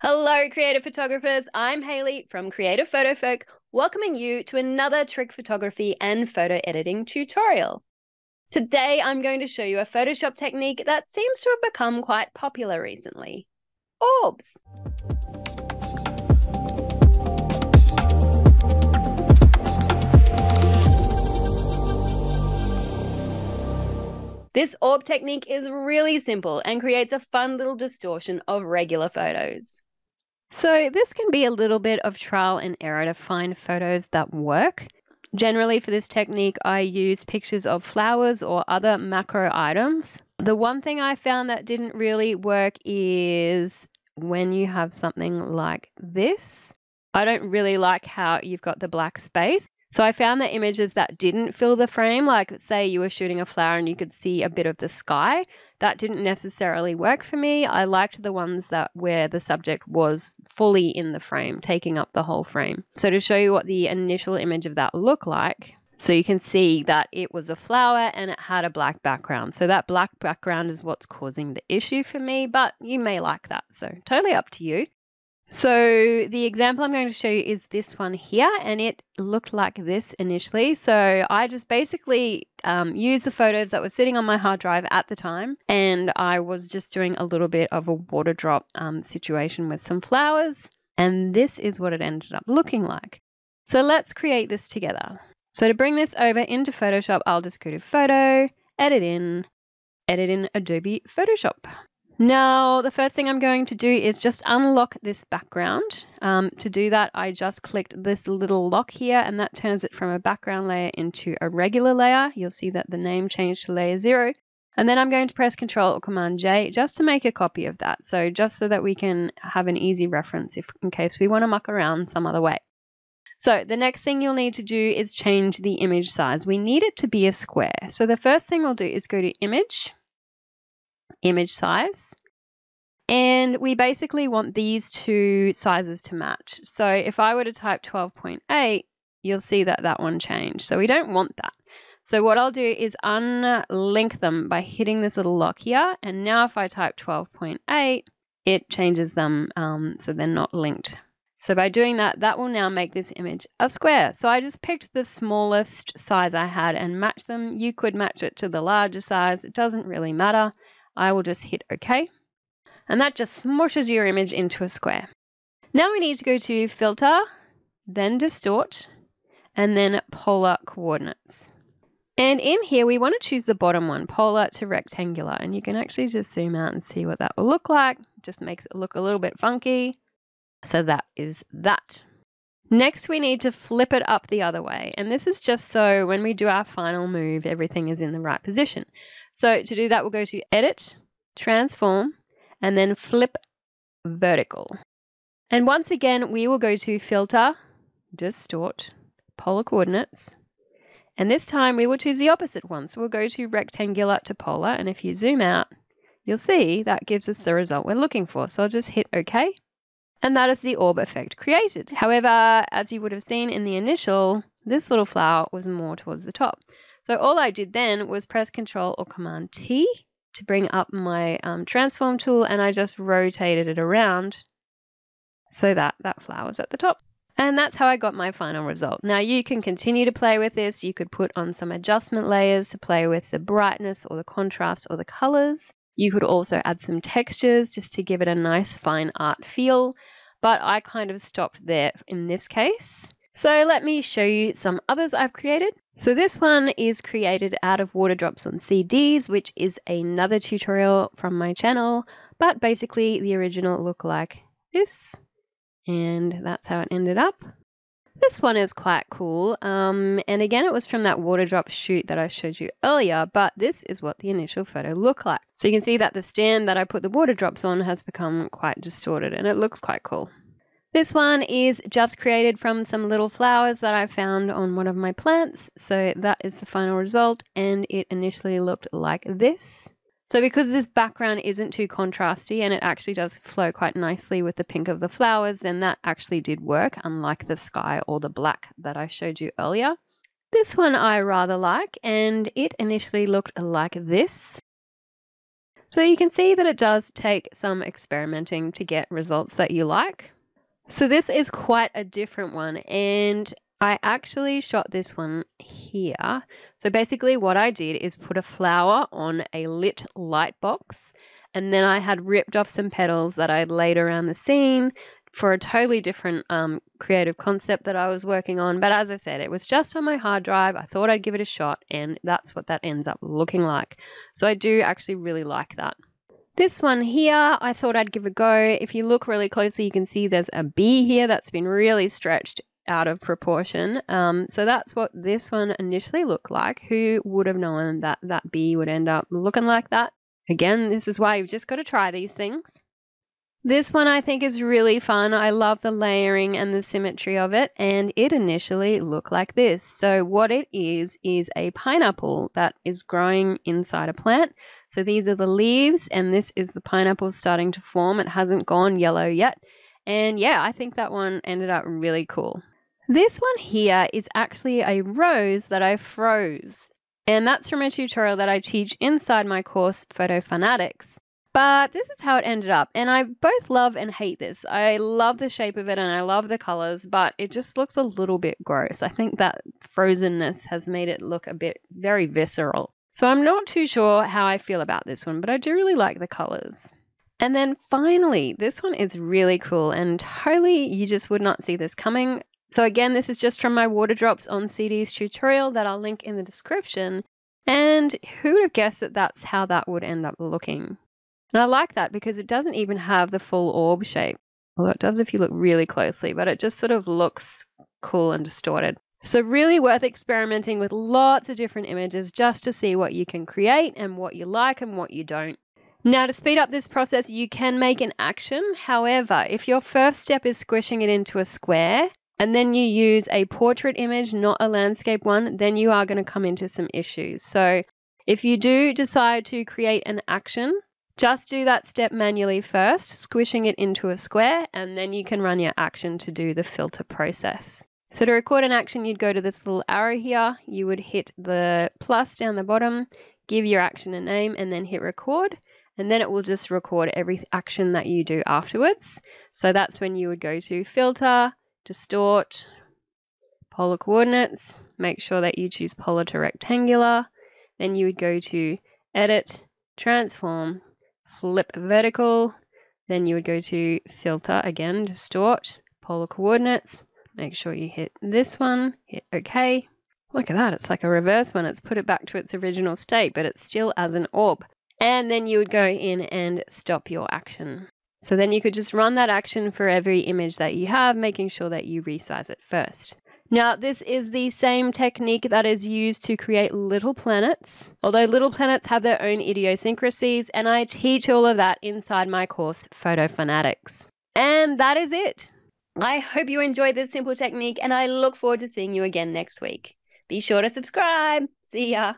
Hello, creative photographers. I'm Hayley from Creative Photo Folk, welcoming you to another trick photography and photo editing tutorial. Today, I'm going to show you a Photoshop technique that seems to have become quite popular recently, orbs. This orb technique is really simple and creates a fun little distortion of regular photos. So this can be a little bit of trial and error to find photos that work. Generally for this technique, I use pictures of flowers or other macro items. The one thing I found that didn't really work is when you have something like this. I don't really like how you've got the black space. So I found that images that didn't fill the frame, like say you were shooting a flower and you could see a bit of the sky, that didn't necessarily work for me. I liked the ones where the subject was fully in the frame, taking up the whole frame. So to show you what the initial image of that looked like, so you can see that it was a flower and it had a black background. So that black background is what's causing the issue for me, but you may like that. So totally up to you. So the example I'm going to show you is this one here, and it looked like this initially. So I just basically used the photos that were sitting on my hard drive at the time, and I was just doing a little bit of a water drop situation with some flowers, and this is what it ended up looking like. So let's create this together. So to bring this over into Photoshop, I'll just go to Photo, Edit in Adobe Photoshop. Now, the first thing I'm going to do is just unlock this background. To do that, I just clicked this little lock here, and that turns it from a background layer into a regular layer. You'll see that the name changed to layer 0. And then I'm going to press Ctrl or Command J just to make a copy of that. So just so that we can have an easy reference in case we want to muck around some other way. So the next thing you'll need to do is change the image size. We need it to be a square. So the first thing we'll do is go to Image size, and we basically want these two sizes to match. So if I were to type 12.8, you'll see that that one changed. So we don't want that. So what I'll do is unlink them by hitting this little lock here, and now if I type 12.8, it changes them so they're not linked. So by doing that, that will now make this image a square. So I just picked the smallest size I had and matched them. You could match it to the larger size. It doesn't really matter. I will just hit OK, and that just smushes your image into a square. Now we need to go to Filter, then Distort, and then Polar Coordinates. And in here, we want to choose the bottom one, Polar to Rectangular, and you can actually just zoom out and see what that will look like. Just makes it look a little bit funky. So that is that. Next, we need to flip it up the other way. And this is just so when we do our final move, everything is in the right position. So to do that, we'll go to Edit, Transform, and then Flip Vertical. And once again, we will go to Filter, Distort, Polar Coordinates. And this time we will choose the opposite one. So we'll go to Rectangular to Polar. And if you zoom out, you'll see that gives us the result we're looking for. So I'll just hit OK. And that is the orb effect created. However, as you would have seen in the initial, this little flower was more towards the top. So all I did then was press Ctrl or Command T to bring up my transform tool, and I just rotated it around so that that flower's at the top. And that's how I got my final result. Now you can continue to play with this. You could put on some adjustment layers to play with the brightness or the contrast or the colors. You could also add some textures just to give it a nice fine art feel, but I kind of stopped there in this case. So let me show you some others I've created. So this one is created out of water drops on CDs, which is another tutorial from my channel, but basically the original looked like this, and that's how it ended up. This one is quite cool, and again it was from that water drop shoot that I showed you earlier, but this is what the initial photo looked like. So you can see that the stand that I put the water drops on has become quite distorted, and it looks quite cool. This one is just created from some little flowers that I found on one of my plants, so that is the final result, and it initially looked like this. So because this background isn't too contrasty and it actually does flow quite nicely with the pink of the flowers, then that actually did work, unlike the sky or the black that I showed you earlier. This one I rather like, and it initially looked like this. So you can see that it does take some experimenting to get results that you like. So this is quite a different one, and I actually shot this one here. So basically what I did is put a flower on a lit light box, and then I had ripped off some petals that I'd laid around the scene for a totally different creative concept that I was working on. But as I said, it was just on my hard drive. I thought I'd give it a shot, and that's what that ends up looking like. So I do actually really like that. This one here, I thought I'd give a go. If you look really closely, you can see there's a bee here that's been really stretched out of proportion. So that's what this one initially looked like. Who would have known that that bee would end up looking like that? Again, this is why you've just got to try these things. This one I think is really fun. I love the layering and the symmetry of it, and it initially looked like this. So what it is a pineapple that is growing inside a plant. So these are the leaves, and this is the pineapple starting to form. It hasn't gone yellow yet. And yeah, I think that one ended up really cool. This one here is actually a rose that I froze, and that's from a tutorial that I teach inside my course, Photo Fanatics. But this is how it ended up, and I both love and hate this. I love the shape of it and I love the colors, but it just looks a little bit gross. I think that frozenness has made it look a bit very visceral. So I'm not too sure how I feel about this one, but I do really like the colors. And then finally, this one is really cool, and totally you just would not see this coming. So again, this is just from my Water Drops on CDs tutorial that I'll link in the description. And who would have guessed that that's how that would end up looking? And I like that because it doesn't even have the full orb shape. Although it does if you look really closely, but it just sort of looks cool and distorted. So really worth experimenting with lots of different images just to see what you can create and what you like and what you don't. Now, to speed up this process, you can make an action. However, if your first step is squishing it into a square, and then you use a portrait image, not a landscape one, then you are going to come into some issues. So if you do decide to create an action, just do that step manually first, squishing it into a square, and then you can run your action to do the filter process. So to record an action, you'd go to this little arrow here, you would hit the plus down the bottom, give your action a name, and then hit record. And then it will just record every action that you do afterwards. So that's when you would go to filter, distort, polar coordinates, make sure that you choose polar to rectangular, then you would go to edit, transform, flip vertical, then you would go to filter again, distort, polar coordinates, make sure you hit this one, hit OK. Look at that, it's like a reverse one, it's put it back to its original state, but it's still as an orb. And then you would go in and stop your action. So then you could just run that action for every image that you have, making sure that you resize it first. Now, this is the same technique that is used to create little planets, although little planets have their own idiosyncrasies, and I teach all of that inside my course, Photo Fanatics. And that is it. I hope you enjoyed this simple technique, and I look forward to seeing you again next week. Be sure to subscribe. See ya.